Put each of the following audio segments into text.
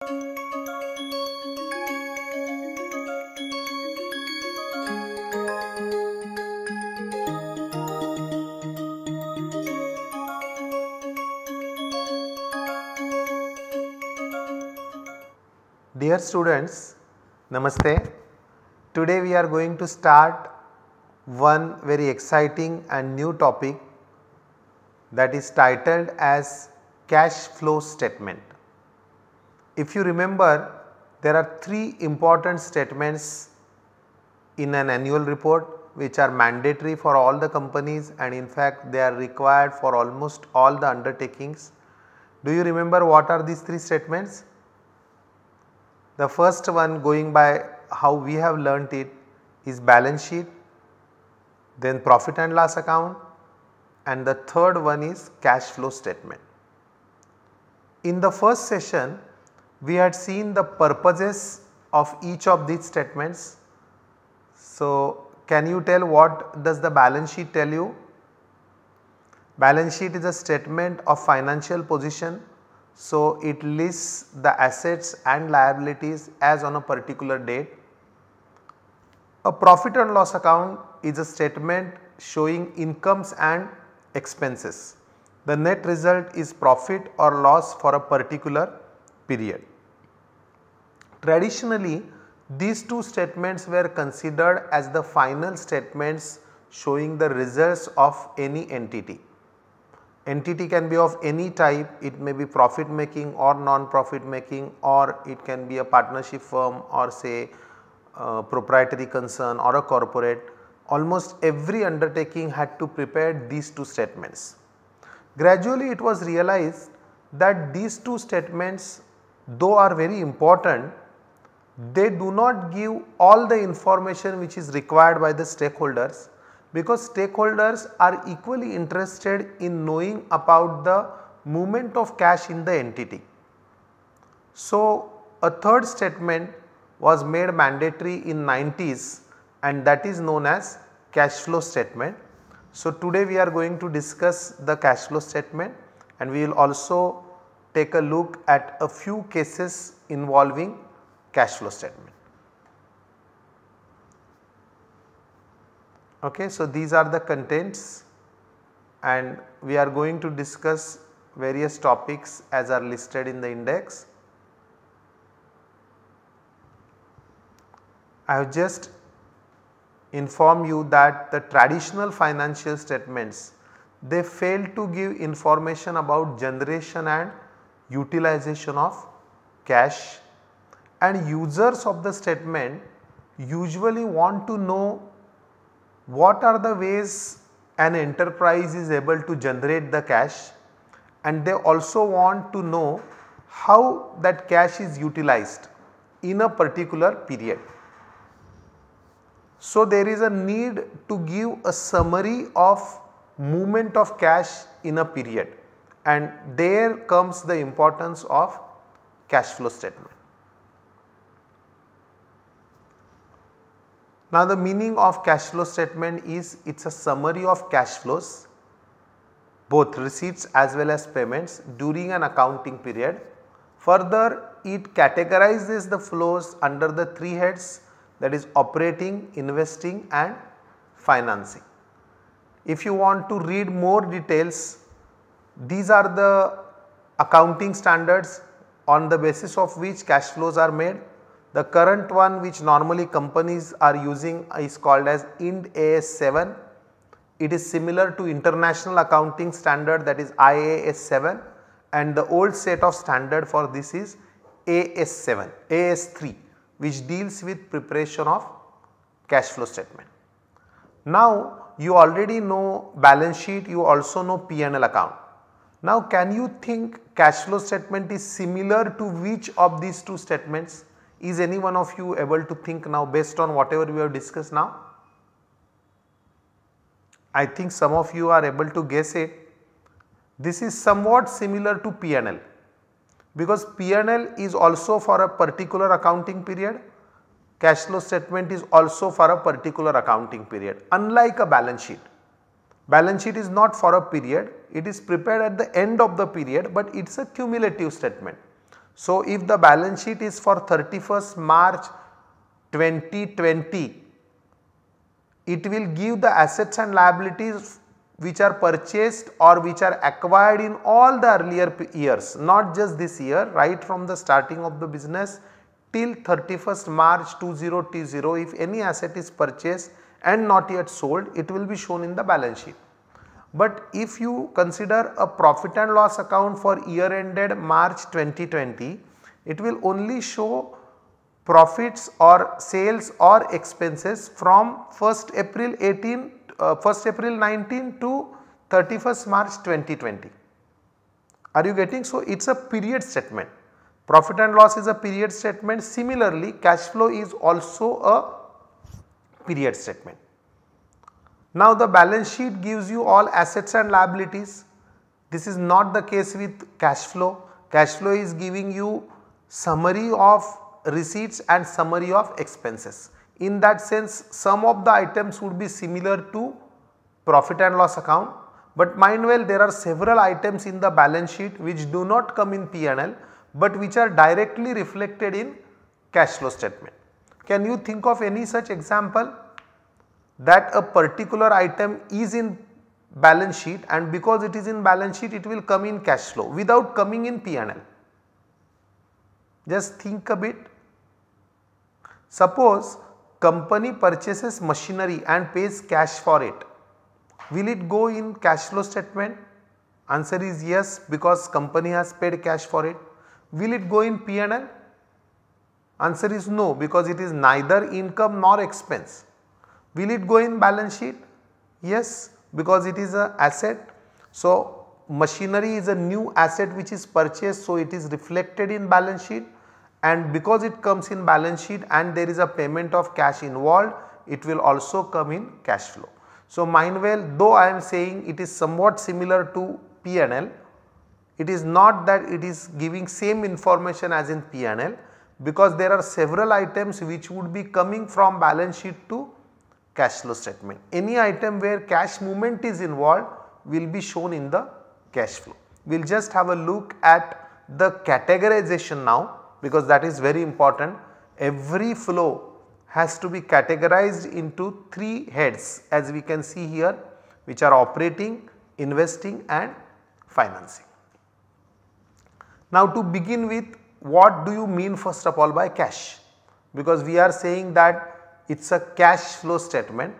Dear students, Namaste. Today we are going to start one very exciting and new topic that is titled as cash flow statement. If you remember, there are three important statements in an annual report which are mandatory for all the companies, and in fact they are required for almost all the undertakings. Do you remember what are these three statements? The first one, going by how we have learnt it, is balance sheet, then profit and loss account, and the third one is cash flow statement. In the first session, we had seen the purposes of each of these statements. So, can you tell what does the balance sheet tell you? Balance sheet is a statement of financial position. So, it lists the assets and liabilities as on a particular date. A profit and loss account is a statement showing incomes and expenses. The net result is profit or loss for a particular period. Traditionally, these two statements were considered as the final statements showing the results of any entity. Entity can be of any type, it may be profit making or non-profit making, or it can be a partnership firm or say proprietary concern or a corporate. Almost every undertaking had to prepare these two statements. Gradually it was realized that these two statements, though are very important, they do not give all the information which is required by the stakeholders, because stakeholders are equally interested in knowing about the movement of cash in the entity. So, a third statement was made mandatory in 90s, and that is known as cash flow statement. So, today we are going to discuss the cash flow statement, and we will also take a look at a few cases involving cash flow statement. Okay, so these are the contents, and we are going to discuss various topics as are listed in the index. I have just informed you that the traditional financial statements, they fail to give information about generation and utilization of cash, and users of the statement usually want to know what are the ways an enterprise is able to generate the cash, and they also want to know how that cash is utilized in a particular period. So, there is a need to give a summary of movement of cash in a period, and there comes the importance of cash flow statement. Now, the meaning of cash flow statement is it is a summary of cash flows, both receipts as well as payments, during an accounting period. Further, it categorizes the flows under the three heads, that is operating, investing and financing. If you want to read more details, these are the accounting standards on the basis of which cash flows are made. The current one which normally companies are using is called as Ind AS 7. It is similar to international accounting standard, that is IAS 7, and the old set of standard for this is AS 3, which deals with preparation of cash flow statement. Now, you already know balance sheet, you also know P&L account. Now, can you think cash flow statement is similar to which of these two statements? Is any one of you able to think now based on whatever we have discussed now? I think some of you are able to guess it. This is somewhat similar to P&L, because P&L is also for a particular accounting period. Cash flow statement is also for a particular accounting period, unlike a balance sheet. Balance sheet is not for a period, it is prepared at the end of the period, but it is a cumulative statement. So if the balance sheet is for 31st March 2020, it will give the assets and liabilities which are purchased or which are acquired in all the earlier years, not just this year, right from the starting of the business till 31st March 2020. If any asset is purchased and not yet sold, it will be shown in the balance sheet. But if you consider a profit and loss account for year ended March 2020, it will only show profits or sales or expenses from 1st April 19 to 31st March 2020. Are you getting? So it is a period statement. Profit and loss is a period statement. Similarly, cash flow is also a period statement. Now the balance sheet gives you all assets and liabilities. This is not the case with cash flow. Cash flow is giving you summary of receipts and summary of expenses. In that sense, some of the items would be similar to profit and loss account, but mind well, there are several items in the balance sheet which do not come in P&L but which are directly reflected in cash flow statement. Can you think of any such example that a particular item is in balance sheet, and because it is in balance sheet it will come in cash flow without coming in P&L? Just think a bit. Suppose company purchases machinery and pays cash for it. Will it go in cash flow statement? Answer is yes, because company has paid cash for it. Will it go in P&L? Answer is no, because it is neither income nor expense. Will it go in balance sheet? Yes, because it is an asset. So machinery is a new asset which is purchased, so it is reflected in balance sheet, and because it comes in balance sheet and there is a payment of cash involved, it will also come in cash flow. So mind well, though I am saying it is somewhat similar to P&L, it is not that it is giving same information as in P&L, because there are several items which would be coming from balance sheet to cash flow statement. Any item where cash movement is involved will be shown in the cash flow. We will just have a look at the categorization now, because that is very important. Every flow has to be categorized into 3 heads, as we can see here, which are operating, investing and financing. Now to begin with, what do you mean first of all by cash? Because we are saying that it is a cash flow statement.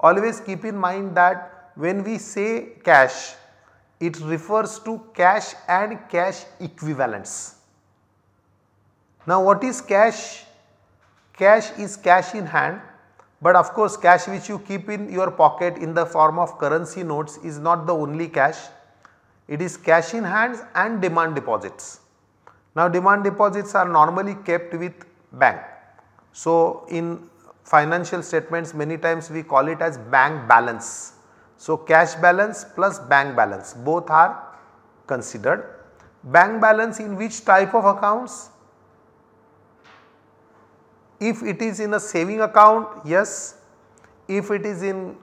Always keep in mind that when we say cash, it refers to cash and cash equivalents. Now what is cash? Cash is cash in hand, but of course cash which you keep in your pocket in the form of currency notes is not the only cash. It is cash in hands and demand deposits. Now demand deposits are normally kept with bank. So in financial statements many times we call it as bank balance. So cash balance plus bank balance, both are considered. Bank balance in which type of accounts? If it is in a saving account, yes. If it is in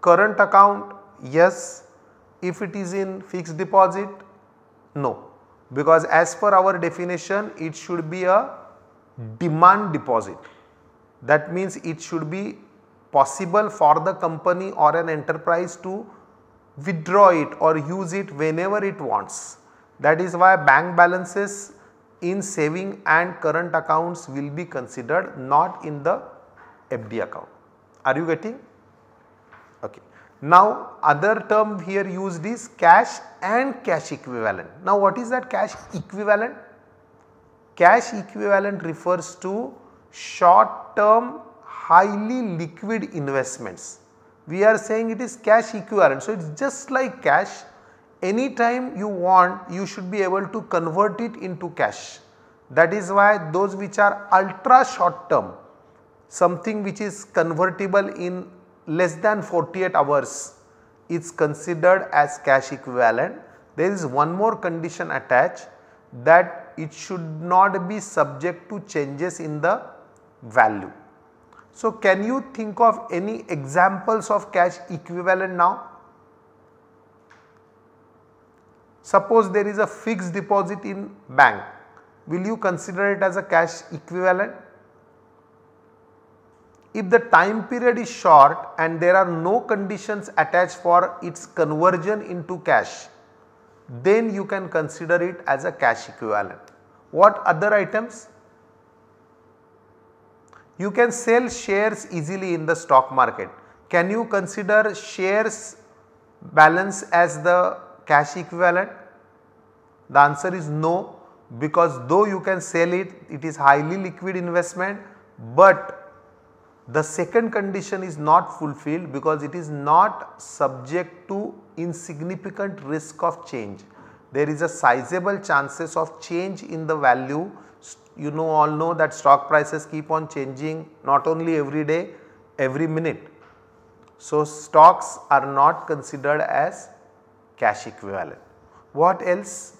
current account, yes. If it is in fixed deposit, no, because as per our definition it should be a demand deposit. That means it should be possible for the company or an enterprise to withdraw it or use it whenever it wants. That is why bank balances in saving and current accounts will be considered, not in the FD account. Are you getting? Okay. Now other term here used is cash and cash equivalent. Now what is that cash equivalent? Cash equivalent refers to short term highly liquid investments. We are saying it is cash equivalent. So it is just like cash. Anytime you want, you should be able to convert it into cash. That is why those which are ultra short term, something which is convertible in less than 48 hours, is considered as cash equivalent. There is one more condition attached, that it should not be subject to changes in the value. So can you think of any examples of cash equivalent now? Suppose there is a fixed deposit in bank will you consider it as a cash equivalent? If the time period is short and there are no conditions attached for its conversion into cash, then you can consider it as a cash equivalent. What other items? You can sell shares easily in the stock market. Can you consider shares balance as the cash equivalent? The answer is no, because though you can sell it, it is highly liquid investment, but the second condition is not fulfilled because it is not subject to insignificant risk of change. There is a sizable chances of change in the value. You know, all know that stock prices keep on changing, not only every day, every minute. So, stocks are not considered as cash equivalent. What else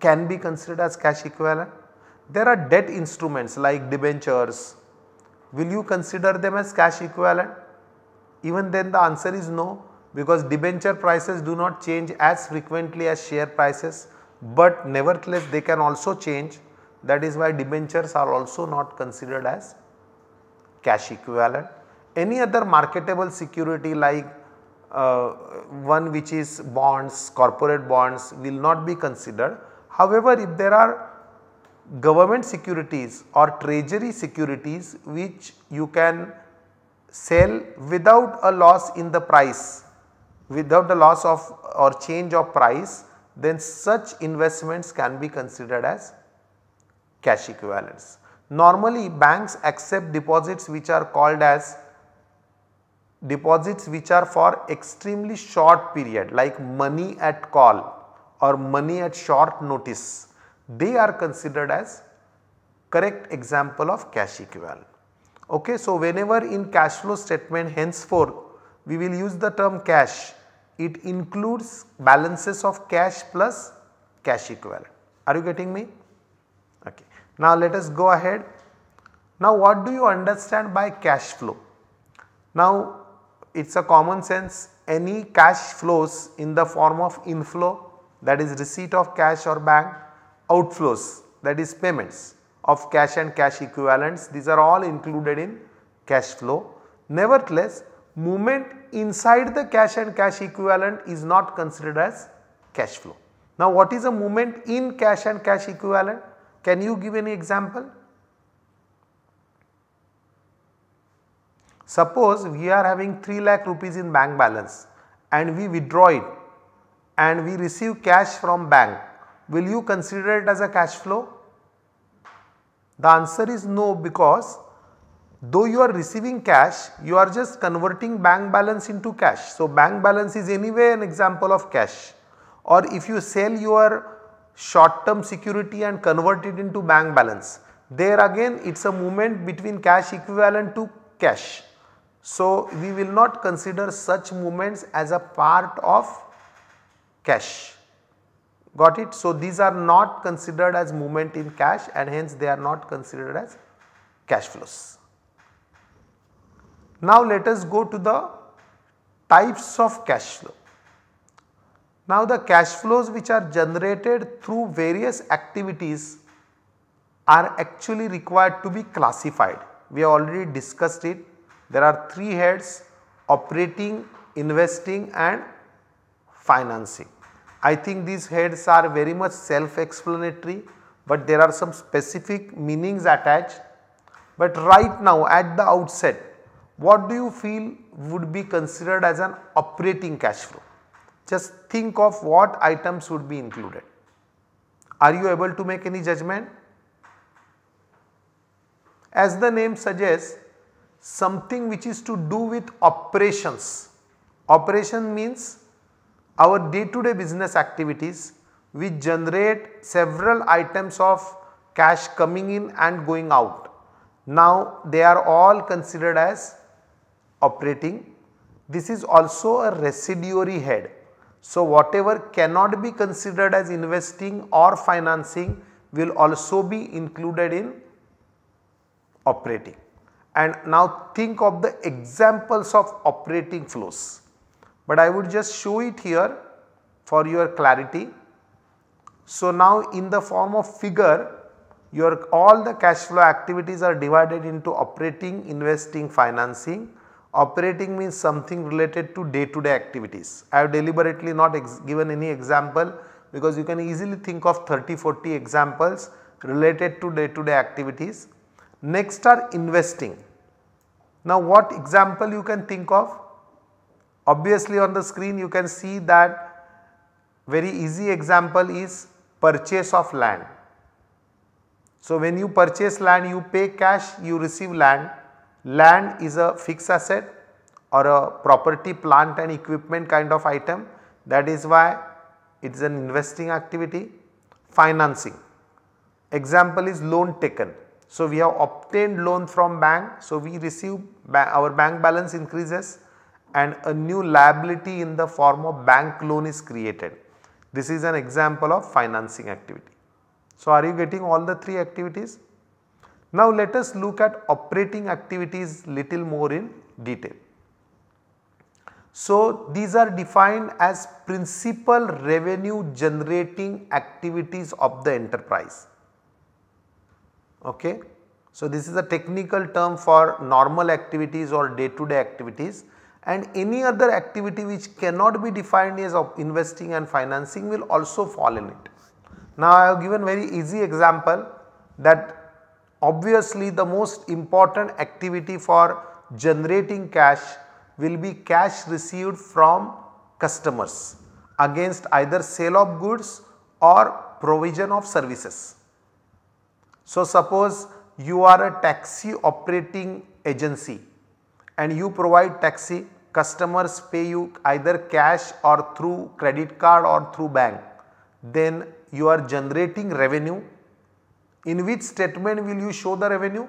can be considered as cash equivalent? There are debt instruments like debentures. Will you consider them as cash equivalent? Even then the answer is no, because debenture prices do not change as frequently as share prices, but nevertheless they can also change. That is why debentures are also not considered as cash equivalent. Any other marketable security like one which is bonds, corporate bonds, will not be considered. However, if there are government securities or treasury securities which you can sell without a loss in the price, without the loss of or change of price, then such investments can be considered as cash equivalents. Normally banks accept deposits which are called as deposits which are for extremely short period, like money at call or money at short notice. They are considered as correct example of cash equivalent. Okay, so whenever in cash flow statement henceforth we will use the term cash, it includes balances of cash plus cash equivalent. Are you getting me? Okay. Now let us go ahead. Now what do you understand by cash flow? Now it is a common sense, any cash flows in the form of inflow, that is receipt of cash or bank, outflows, that is payments of cash and cash equivalents, these are all included in cash flow. Nevertheless, movement inside the cash and cash equivalent is not considered as cash flow. Now what is a movement in cash and cash equivalent? Can you give any example? Suppose we are having 3 lakh rupees in bank balance and we withdraw it and we receive cash from bank. Will you consider it as a cash flow? The answer is no, because though you are receiving cash, you are just converting bank balance into cash. So, bank balance is anyway an example of cash, or if you sell your short term security and convert it into bank balance, there again it is a movement between cash equivalent to cash. So, we will not consider such movements as a part of cash. Got it? So, these are not considered as movement in cash and hence they are not considered as cash flows. Now, let us go to the types of cash flow. Now, the cash flows which are generated through various activities are actually required to be classified. We have already discussed it. There are 3 heads: operating, investing and financing. I think these heads are very much self-explanatory, but there are some specific meanings attached. But right now at the outset, what do you feel would be considered as an operating cash flow? Just think of what items would be included. Are you able to make any judgment? As the name suggests, something which is to do with operations. Operation means our day-to-day business activities which generate several items of cash coming in and going out. Now they are all considered as operating. This is also a residuary head. So whatever cannot be considered as investing or financing will also be included in operating. And now think of the examples of operating flows. But I would just show it here for your clarity. So now in the form of figure, your all the cash flow activities are divided into operating, investing, financing. Operating means something related to day to day activities. I have deliberately not given any example because you can easily think of 30-40 examples related to day to day activities. Next are investing. Now what example you can think of? Obviously on the screen you can see that very easy example is purchase of land. So when you purchase land, you pay cash, you receive land. Land is a fixed asset or a property, plant and equipment kind of item, that is why it is an investing activity. Financing example is loan taken. So we have obtained loan from bank, so we receive, our bank balance increases and a new liability in the form of bank loan is created. This is an example of financing activity. So are you getting all the three activities? Now let us look at operating activities little more in detail. So these are defined as principal revenue generating activities of the enterprise. Okay. So this is a technical term for normal activities or day to day activities, and any other activity which cannot be defined as of investing and financing will also fall in it. Now I have given very easy example that obviously the most important activity for generating cash will be cash received from customers against either sale of goods or provision of services. So suppose you are a taxi operating agency and you provide taxi, customers pay you either cash or through credit card or through bank, then you are generating revenue. In which statement will you show the revenue?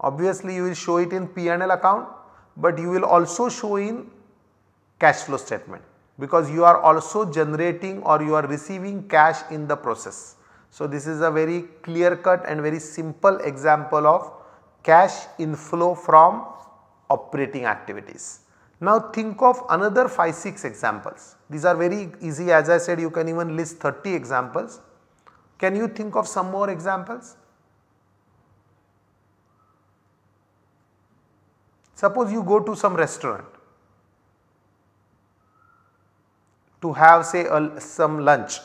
Obviously you will show it in P&L account, but you will also show in cash flow statement because you are also generating or you are receiving cash in the process. So this is a very clear cut and very simple example of cash inflow from operating activities. Now think of another 5-6 examples. These are very easy, as I said you can even list 30 examples. Can you think of some more examples? Suppose you go to some restaurant to have say some lunch.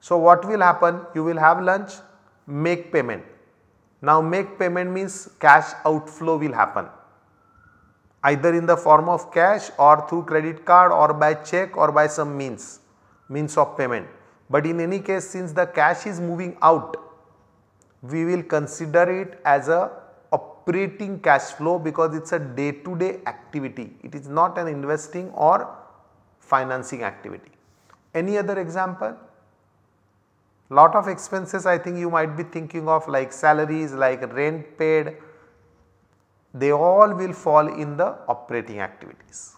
So what will happen? You will have lunch, make payment. Now make payment means cash outflow will happen either in the form of cash or through credit card or by check or by some means of payment. But in any case, since the cash is moving out, we will consider it as a operating cash flow because it is a day to day activity. It is not an investing or financing activity. Any other example? Lot of expenses I think you might be thinking of, like salaries, like rent paid, they all will fall in the operating activities.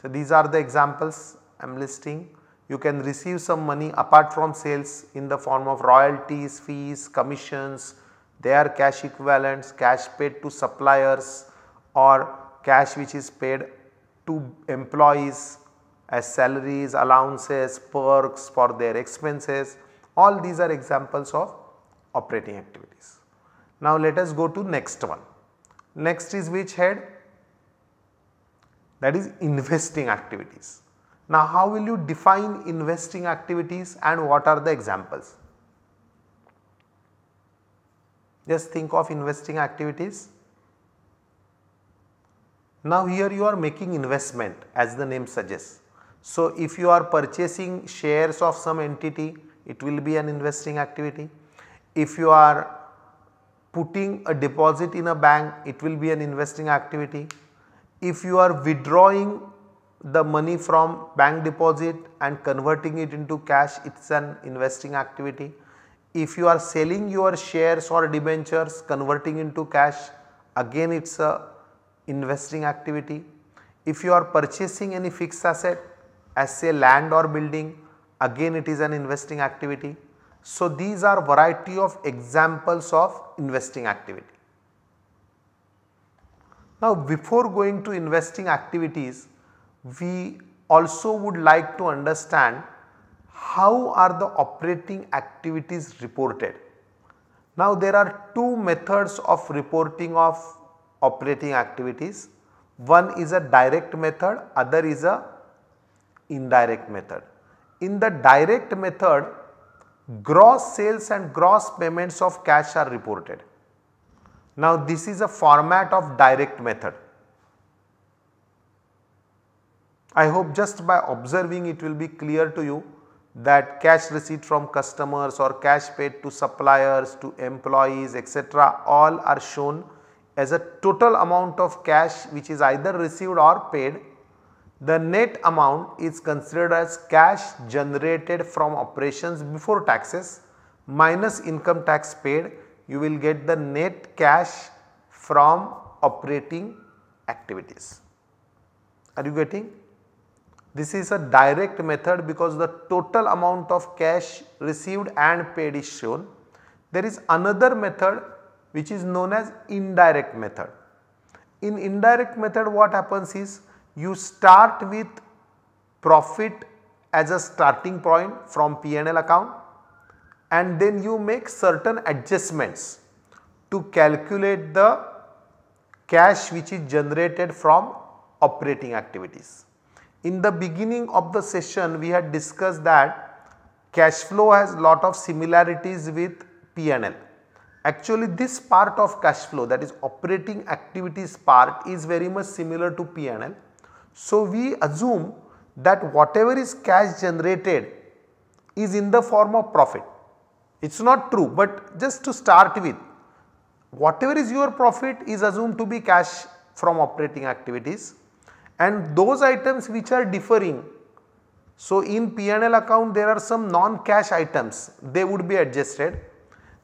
So these are the examples I am listing. You can receive some money apart from sales in the form of royalties, fees, commissions, their cash equivalents, cash paid to suppliers or cash which is paid to employees as salaries, allowances, perks for their expenses. All these are examples of operating activities. Now let us go to next one. Next is which head? That is investing activities. Now how will you define investing activities and what are the examples? Just think of investing activities. Now here you are making investment as the name suggests. So if you are purchasing shares of some entity, it will be an investing activity. If you are putting a deposit in a bank, it will be an investing activity. If you are withdrawing the money from bank deposit and converting it into cash, it is an investing activity. If you are selling your shares or debentures, converting into cash, again it is a investing activity. If you are purchasing any fixed asset as say land or building, again it is an investing activity. So these are variety of examples of investing activity. Now before going to investing activities, we also would like to understand how are the operating activities reported? Now there are two methods of reporting of operating activities. One is a direct method, other is a indirect method. In the direct method, gross sales and gross payments of cash are reported. Now this is a format of direct method. I hope just by observing it will be clear to you that cash receipt from customers or cash paid to suppliers, to employees, etc., all are shown as a total amount of cash which is either received or paid. The net amount is considered as cash generated from operations before taxes minus income tax paid. You will get the net cash from operating activities. Are you getting? This is a direct method because the total amount of cash received and paid is shown. There is another method which is known as indirect method. In indirect method, what happens is you start with profit as a starting point from P&L account, and then you make certain adjustments to calculate the cash which is generated from operating activities. In the beginning of the session, we had discussed that cash flow has lot of similarities with P&L. Actually, this part of cash flow, that is operating activities part, is very much similar to P&L. So we assume that whatever is cash generated is in the form of profit. It is not true, but just to start with, whatever is your profit is assumed to be cash from operating activities. And those items which are differing, so in P&L account there are some non-cash items, they would be adjusted.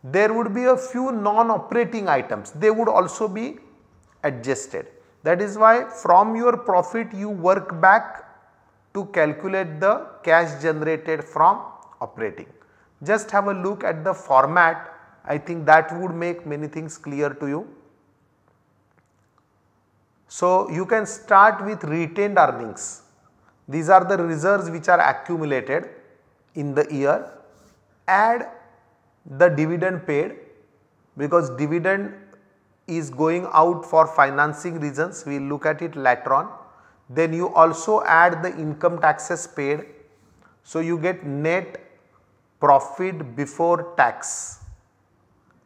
There would be a few non-operating items, they would also be adjusted. That is why from your profit you work back to calculate the cash generated from operating. Just have a look at the format, I think that would make many things clear to you. So you can start with retained earnings. These are the reserves which are accumulated in the year. Add the dividend paid, because dividend is going out for financing reasons, we will look at it later on. Then you also add the income taxes paid. So you get net profit before tax.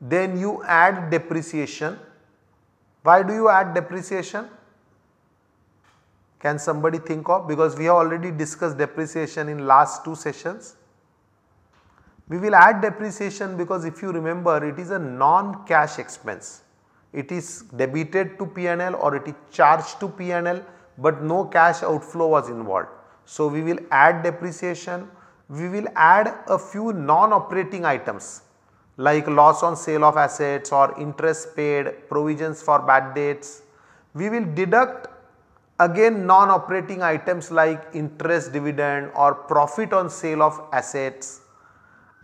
Then you add depreciation. Why do you add depreciation? Can somebody think of? Because we have already discussed depreciation in last two sessions. We will add depreciation because if you remember, it is a non-cash expense. It is debited to P&L or it is charged to P&L, but no cash outflow was involved. So we will add depreciation. We will add a few non-operating items, like loss on sale of assets or interest paid, provisions for bad debts. We will deduct again non-operating items like interest, dividend or profit on sale of assets,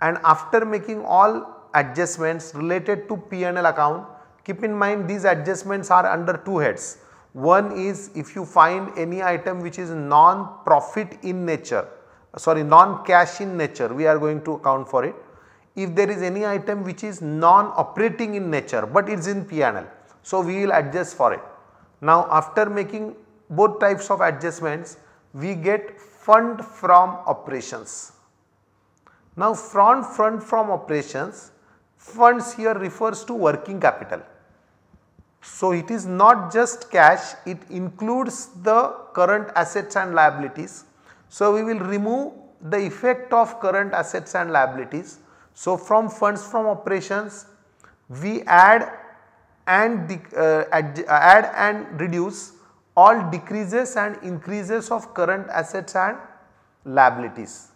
and after making all adjustments related to P&L account, keep in mind these adjustments are under two heads. One is if you find any item which is non-profit in nature, sorry, non-cash in nature, we are going to account for it. If there is any item which is non-operating in nature but it is in P&L, so we will adjust for it. Now after making both types of adjustments, we get fund from operations. Now from fund from operations, funds here refers to working capital. So it is not just cash, it includes the current assets and liabilities. So we will remove the effect of current assets and liabilities. So from funds from operations, we add and reduce all decreases and increases of current assets and liabilities.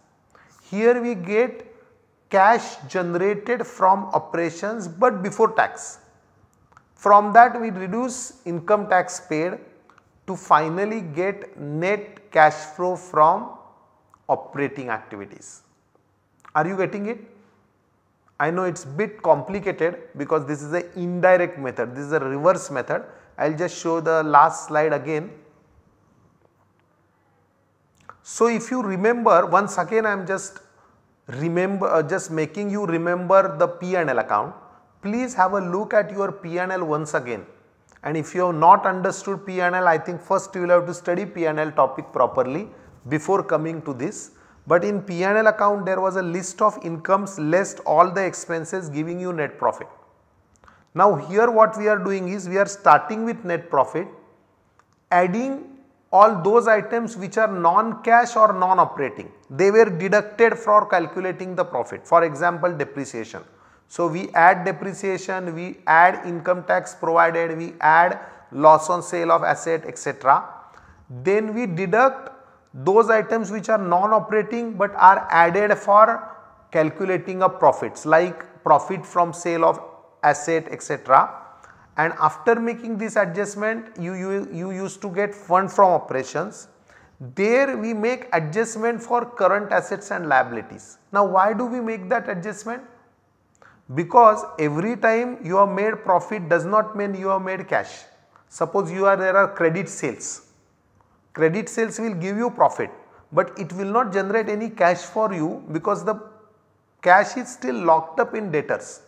Here we get cash generated from operations but before tax. From that we reduce income tax paid to finally get net cash flow from operating activities. Are you getting it? I know it is bit complicated because this is an indirect method, this is a reverse method. I will just show the last slide again. So if you remember, once again I am just just making you remember the P&L account, please have a look at your P&L once again. And if you have not understood P&L, I think first you will have to study P&L topic properly before coming to this. But in P&L account there was a list of incomes less all the expenses giving you net profit. Now here what we are doing is we are starting with net profit, adding all those items which are non-cash or non-operating. They were deducted for calculating the profit, for example depreciation. So we add depreciation, we add income tax provided, we add loss on sale of asset, etc. Then we deduct those items which are non-operating but are added for calculating of profits, like profit from sale of asset, etc. And after making this adjustment you used to get fund from operations. There we make adjustment for current assets and liabilities. Now why do we make that adjustment? Because every time you have made profit does not mean you have made cash. Suppose there are credit sales. Credit sales will give you profit, but it will not generate any cash for you because the cash is still locked up in debtors.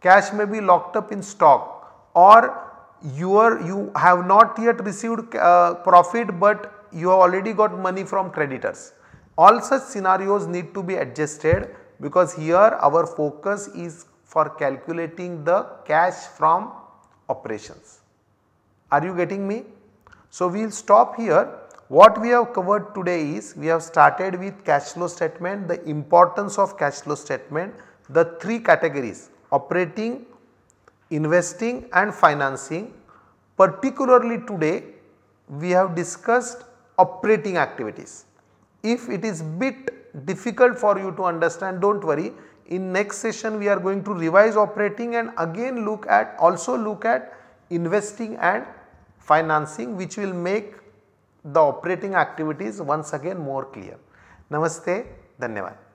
Cash may be locked up in stock, or you have not yet received profit but you have already got money from creditors. All such scenarios need to be adjusted because here our focus is for calculating the cash from operations. Are you getting me? So we will stop here. What we have covered today is we have started with cash flow statement, the importance of cash flow statement, the three categories operating, investing and financing. Particularly today we have discussed operating activities. If it is bit difficult for you to understand, do not worry, in next session we are going to revise operating and again also look at investing and financing, which will make the operating activities once again more clear. Namaste, dhanyavad.